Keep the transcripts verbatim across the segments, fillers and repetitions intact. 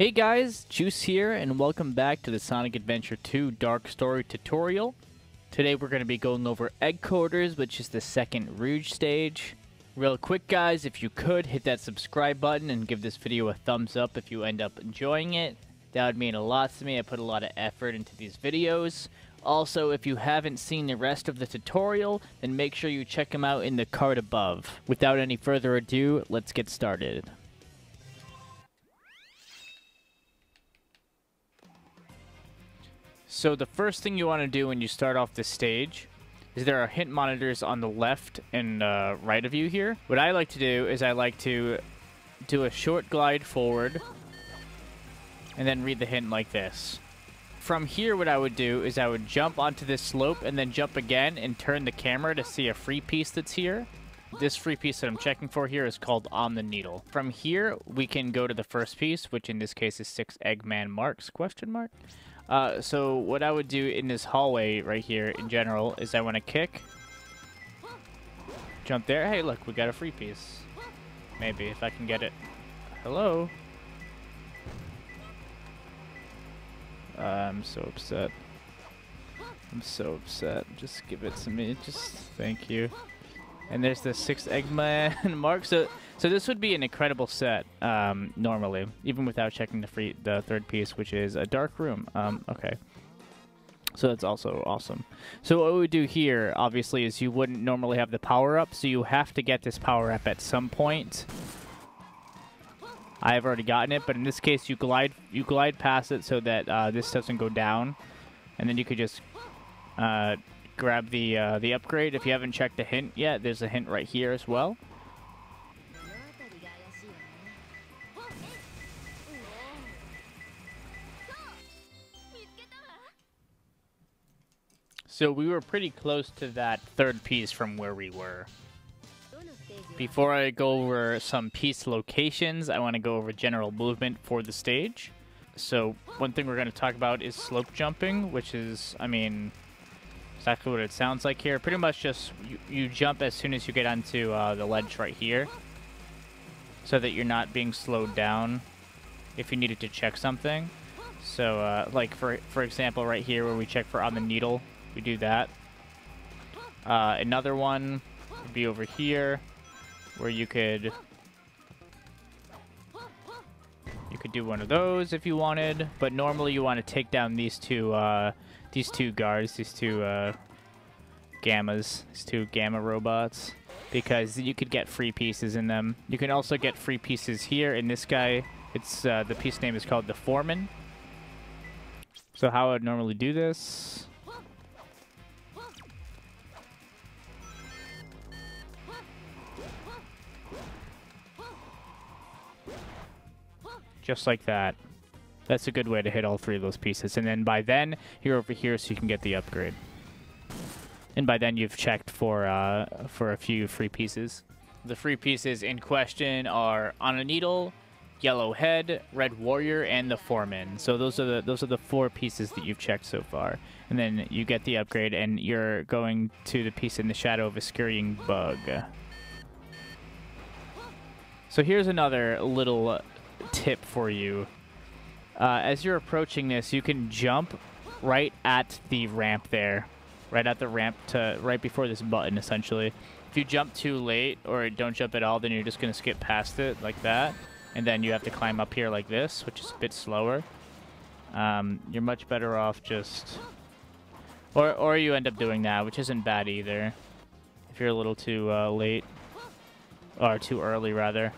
Hey guys, Juice here, and welcome back to the Sonic Adventure two Dark Story tutorial. Today we're going to be going over Egg Quarters, which is the second Rouge stage. Real quick guys, if you could, hit that subscribe button and give this video a thumbs up if you end up enjoying it. That would mean a lot to me. I put a lot of effort into these videos. Also, if you haven't seen the rest of the tutorial, then make sure you check them out in the card above. Without any further ado, let's get started. So the first thing you want to do when you start off this stage is there are hit monitors on the left and uh, right of you here. What I like to do is I like to do a short glide forward and then read the hint like this. From here, what I would do is I would jump onto this slope and then jump again and turn the camera to see a free piece that's here. This free piece that I'm checking for here is called On the Needle. From here, we can go to the first piece, which in this case is six Eggman marks, question mark. Uh, so what I would do in this hallway right here in general is I want to kick, jump there. Hey, look, we got a free piece. Maybe if I can get it. Hello. Uh, I'm so upset. I'm so upset. Just give it to me. Just thank you. And there's the sixth Eggman mark. So, so this would be an incredible set um, normally, even without checking the free, the third piece, which is a dark room. Um, okay, so that's also awesome. So what we do here, obviously, is you wouldn't normally have the power up, so you have to get this power up at some point. I've already gotten it, but in this case, you glide, you glide past it so that uh, this doesn't go down, and then you could just. Uh, Grab the uh, the upgrade. If you haven't checked the hint yet, there's a hint right here as well. So we were pretty close to that third piece from where we were. Before I go over some piece locations, I want to go over general movement for the stage. So one thing we're going to talk about is slope jumping, which is, I mean, exactly what it sounds like here. Pretty much just you, you jump as soon as you get onto uh, the ledge right here so that you're not being slowed down if you needed to check something. So uh, like for for example right here where we check for On the Needle, we do that. Uh, another one would be over here where you could you could do one of those if you wanted, but normally you want to take down these two uh, These two guards, these two uh, gammas, these two gamma robots, because you could get free pieces in them. You can also get free pieces here in this guy. It's uh, the piece name is called the Foreman. So how I would normally do this. Just like that. That's a good way to hit all three of those pieces. And then by then, you're over here so you can get the upgrade. And by then, you've checked for uh, for a few free pieces. The free pieces in question are On a Needle, Yellow Head, Red Warrior, and the Foreman. So those are the those are the four pieces that you've checked so far. And then you get the upgrade, and you're going to the piece in the Shadow of a Scurrying Bug. So here's another little tip for you. Uh, as you're approaching this, you can jump right at the ramp there, right at the ramp to right before this button, essentially. If you jump too late or don't jump at all, then you're just going to skip past it like that. And then you have to climb up here like this, which is a bit slower. Um, you're much better off just... Or, or you end up doing that, which isn't bad either. If you're a little too uh, late, or too early, rather.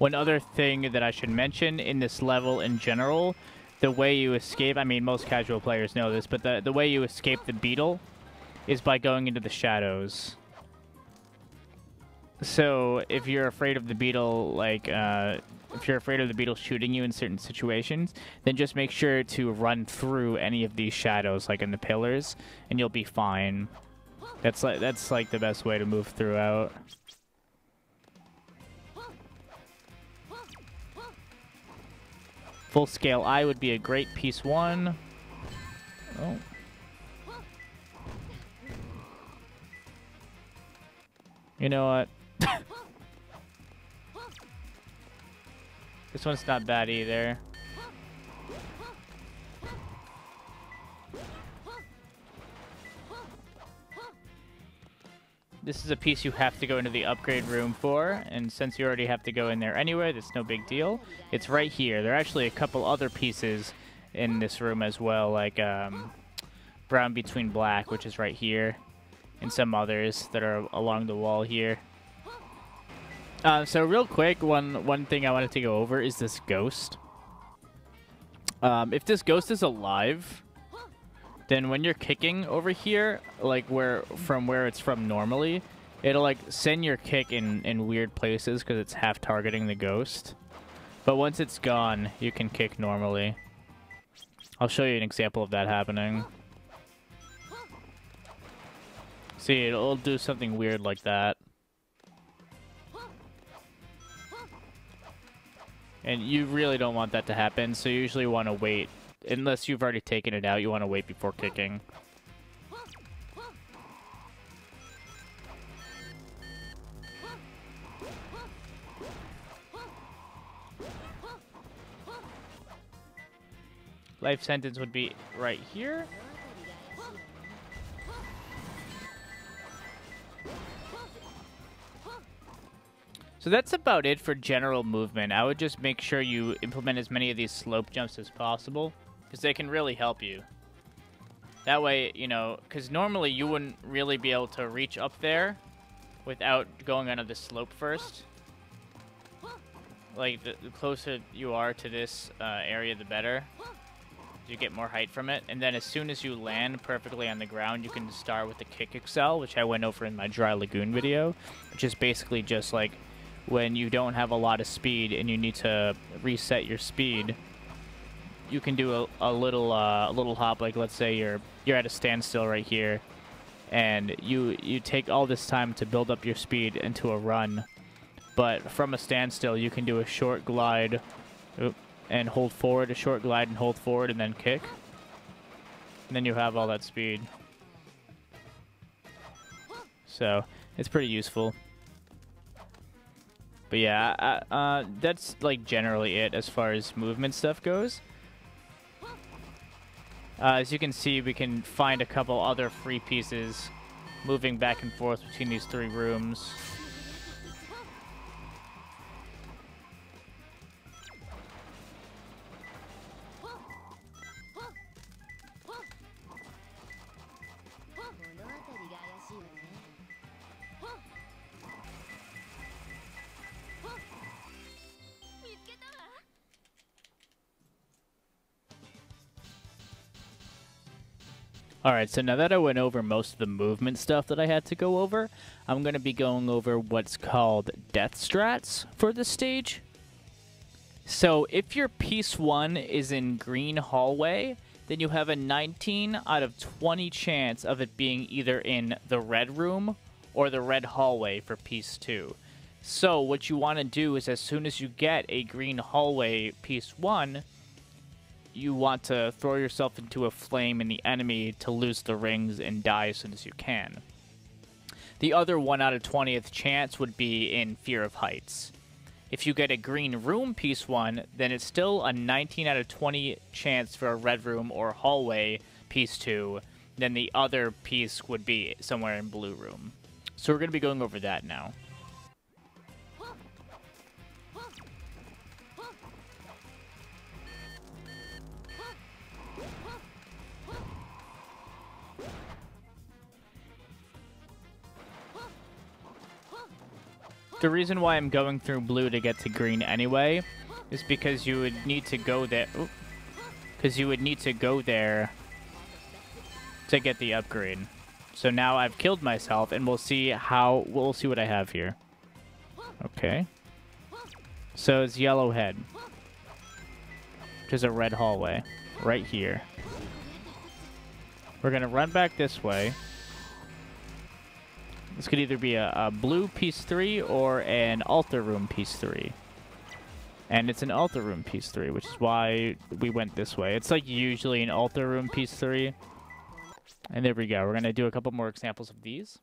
One other thing that I should mention in this level in general, the way you escape, I mean, most casual players know this, but the, the way you escape the beetle is by going into the shadows. So if you're afraid of the beetle, like, uh, if you're afraid of the beetle shooting you in certain situations, then just make sure to run through any of these shadows, like in the pillars, and you'll be fine. That's like, that's like the best way to move throughout. Full scale eye would be a great piece one. Oh. You know what? This one's not bad either. This is a piece you have to go into the upgrade room for, and since you already have to go in there anyway, that's no big deal. It's right here. There are actually a couple other pieces in this room as well, like um, Brown Between Black, which is right here, and some others that are along the wall here. Uh, so real quick, one, one thing I wanted to go over is this ghost. Um, if this ghost is alive, then when you're kicking over here, like where from where it's from normally, it'll like send your kick in, in weird places because it's half targeting the ghost. But once it's gone, you can kick normally. I'll show you an example of that happening. See, it'll do something weird like that. And you really don't want that to happen, so you usually want to wait. Unless you've already taken it out, you want to wait before kicking. Life Sentence would be right here. So that's about it for general movement. I would just make sure you implement as many of these slope jumps as possible, because they can really help you. That way, you know, because normally you wouldn't really be able to reach up there without going onto the slope first. Like, the, the closer you are to this uh, area, the better. You get more height from it. And then as soon as you land perfectly on the ground, you can start with the Kick Excel, which I went over in my Dry Lagoon video, which is basically just like when you don't have a lot of speed and you need to reset your speed, you can do a, a little uh, a little hop. Like, let's say you're you're at a standstill right here, and you you take all this time to build up your speed into a run, but from a standstill you can do a short glide and hold forward, a short glide and hold forward, and then kick, and then you have all that speed. So it's pretty useful. But yeah, I, uh, that's like generally it as far as movement stuff goes. Uh, as you can see, we can find a couple other free pieces moving back and forth between these three rooms. Alright, so now that I went over most of the movement stuff that I had to go over, I'm going to be going over what's called death strats for this stage. So if your piece one is in green hallway, then you have a nineteen out of twenty chance of it being either in the red room or the red hallway for piece two. So what you want to do is, as soon as you get a green hallway piece one, you want to throw yourself into a flame in the enemy to lose the rings and die as soon as you can. The other one out of twentieth chance would be in Fear of Heights. If you get a green room piece one, then it's still a nineteen out of twenty chance for a red room or hallway piece two. Then the other piece would be somewhere in blue room. So we're going to be going over that now. The reason why I'm going through blue to get to green anyway is because you would need to go there, because you would need to go there to get the upgrade. So now I've killed myself, and we'll see how we'll see what I have here. Okay. So it's Yellow Head, which is a red hallway right here. We're gonna run back this way. This could either be a, a blue piece three or an altar room piece three. And it's an altar room piece three, which is why we went this way. It's like usually an altar room piece three. And there we go. We're going to do a couple more examples of these.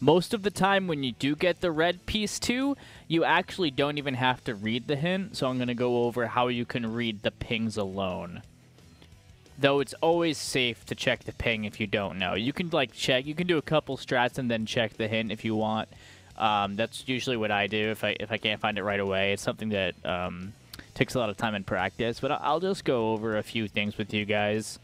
Most of the time when you do get the red piece too, you actually don't even have to read the hint, so I'm going to go over how you can read the pings alone. Though it's always safe to check the ping if you don't know. You can like check, you can do a couple strats and then check the hint if you want. Um, that's usually what I do if I if I can't find it right away. It's something that um, takes a lot of time and practice, but I'll just go over a few things with you guys.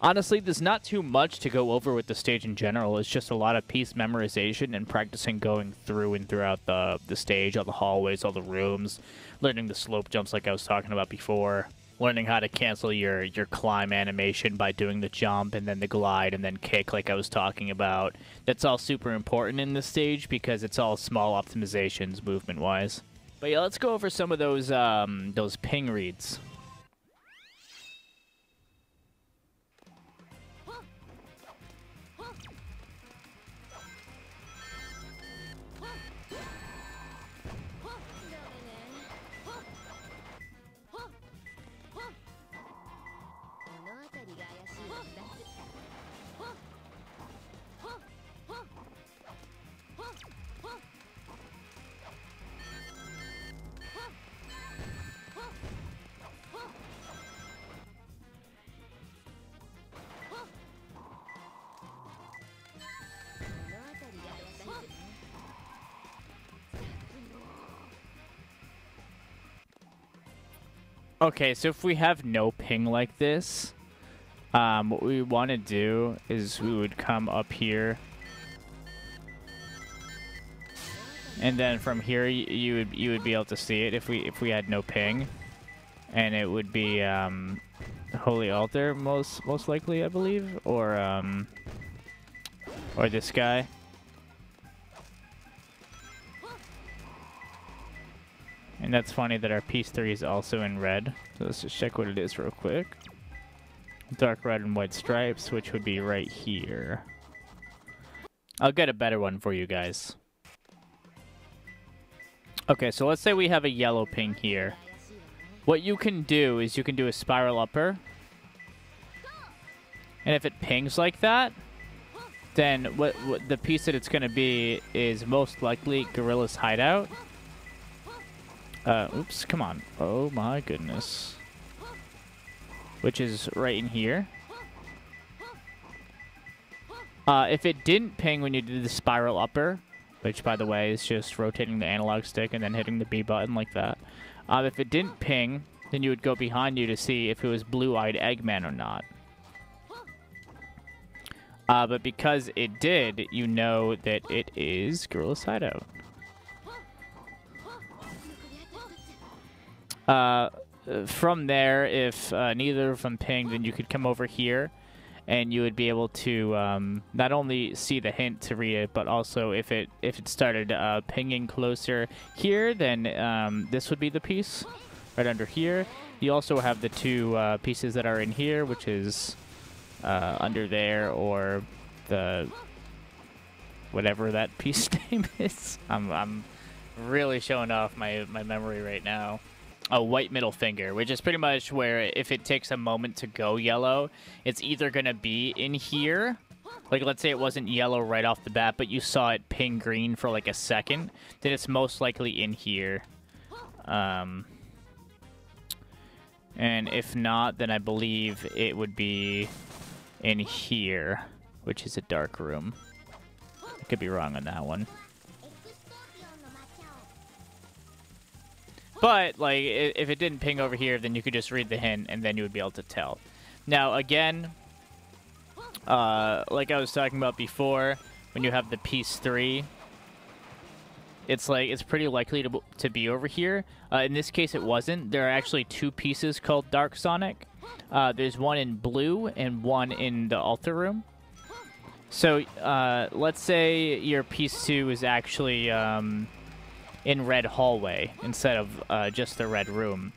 Honestly, there's not too much to go over with the stage in general. It's just a lot of piece memorization and practicing going through and throughout the, the stage, all the hallways, all the rooms, learning the slope jumps like I was talking about before, learning how to cancel your, your climb animation by doing the jump and then the glide and then kick like I was talking about. That's all super important in this stage because it's all small optimizations movement-wise. But yeah, let's go over some of those, um, those ping reads. Okay, so if we have no ping like this, um, what we want to do is we would come up here. And then from here, you, you would you would be able to see it if we if we had no ping. And it would be um, Holy Altar, most most likely, I believe, or um, or this guy. And that's funny that our piece three is also in red. So let's just check what it is real quick. Dark red and white stripes, which would be right here. I'll get a better one for you guys. Okay, so let's say we have a yellow ping here. What you can do is you can do a spiral upper. And if it pings like that, then what, what the piece that it's going to be is most likely Gorilla's Hideout. Uh, oops, come on. Oh my goodness. Which is right in here. Uh, if it didn't ping when you did the spiral upper, which by the way is just rotating the analog stick and then hitting the B button like that. Uh, if it didn't ping, then you would go behind you to see if it was Blue-eyed Eggman or not. Uh, but because it did, you know that it is Gorilla's Hideout. Uh, from there, if uh, neither of them pinged, then you could come over here and you would be able to um, not only see the hint to read it, but also if it if it started uh, pinging closer here, then um, this would be the piece right under here. You also have the two uh, pieces that are in here, which is uh, under there, or the whatever that piece name is. I'm I'm really showing off my my memory right now. A white middle finger, which is pretty much where if it takes a moment to go yellow, it's either going to be in here. Like, let's say it wasn't yellow right off the bat, but you saw it ping green for like a second, then it's most likely in here. Um, and if not, then I believe it would be in here, which is a dark room. I could be wrong on that one. But, like, if it didn't ping over here, then you could just read the hint, and then you would be able to tell. Now, again, uh, like I was talking about before, when you have the piece three, it's, like, it's pretty likely to, to be over here. Uh, in this case, it wasn't. There are actually two pieces called Dark Sonic. Uh, there's one in blue and one in the altar room. So, uh, let's say your piece two is actually... Um, in red hallway instead of uh, just the red room,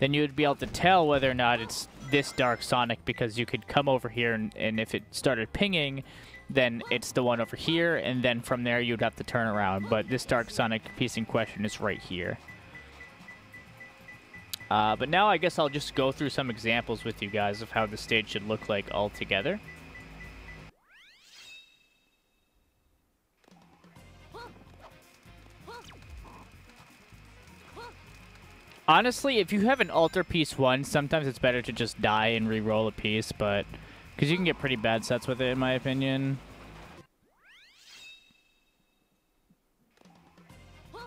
then you would be able to tell whether or not it's this Dark Sonic, because you could come over here and, and if it started pinging, then it's the one over here, and then from there you'd have to turn around. But this Dark Sonic piece in question is right here. Uh, but now I guess I'll just go through some examples with you guys of how the stage should look like all together. Honestly, if you have an altar piece one, sometimes it's better to just die and re-roll a piece, but... because you can get pretty bad sets with it, in my opinion. Huh?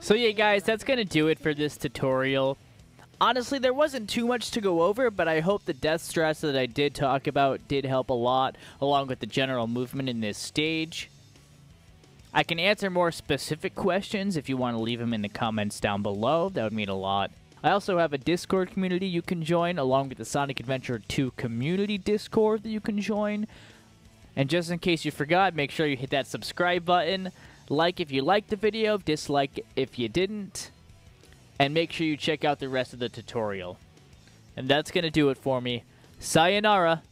So yeah, guys, that's going to do it for this tutorial. Honestly, there wasn't too much to go over, but I hope the death stress that I did talk about did help a lot, along with the general movement in this stage. I can answer more specific questions if you want to leave them in the comments down below. That would mean a lot. I also have a Discord community you can join, along with the Sonic Adventure two community Discord that you can join. And just in case you forgot, make sure you hit that subscribe button. Like if you liked the video, dislike if you didn't. And make sure you check out the rest of the tutorial. And that's going to do it for me. Sayonara.